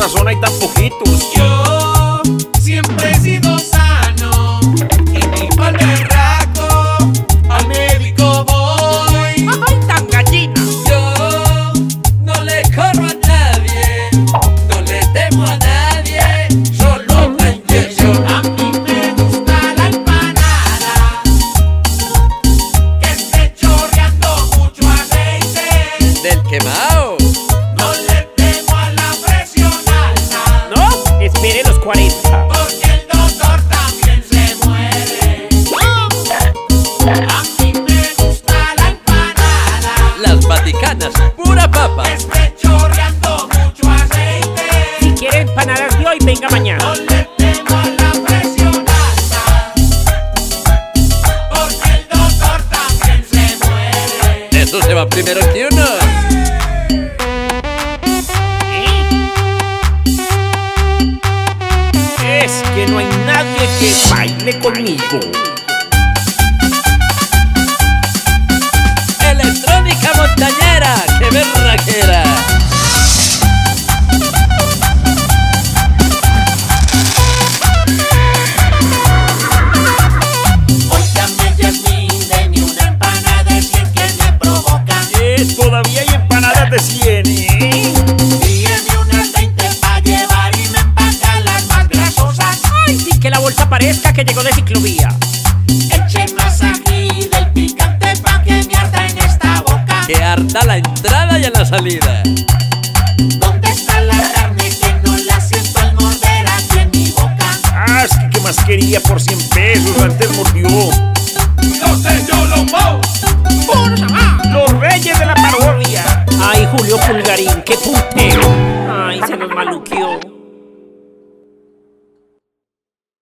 razón hay tan poquitos. Yo siempre he sido sano y mi pa'l berraco al médico voy. ¡Ay, tan gallina! Yo no le corro a nadie, no le temo a nadie, solo la inyección. A mí me gusta la empanada que esté chorreando mucho aceite del quemado. Espere los 40. Porque el doctor también se muere. A mí me gusta la empanada. Las vaticanas, pura papa. Esté chorreando mucho aceite. Si quiere empanadas de hoy, venga mañana. No le temo a la presión alta. Porque el doctor también se muere. Eso se va primero que uno. Es que no hay nadie que baile conmigo. Electrónica montañera, que berraquera. Oigan, Yasmín, denme una empanada de 100 que me provocan. Todavía hay empanadas de 100, ¿eh? Parezca que llegó de ciclovía. Eche más ají del picante pa' que me arda en esta boca. Que arda la entrada y a la salida. ¿Dónde está la carne que no la siento al morder aquí en mi boca? Ah, es que ¿qué más quería por 100 pesos? Antes mordió.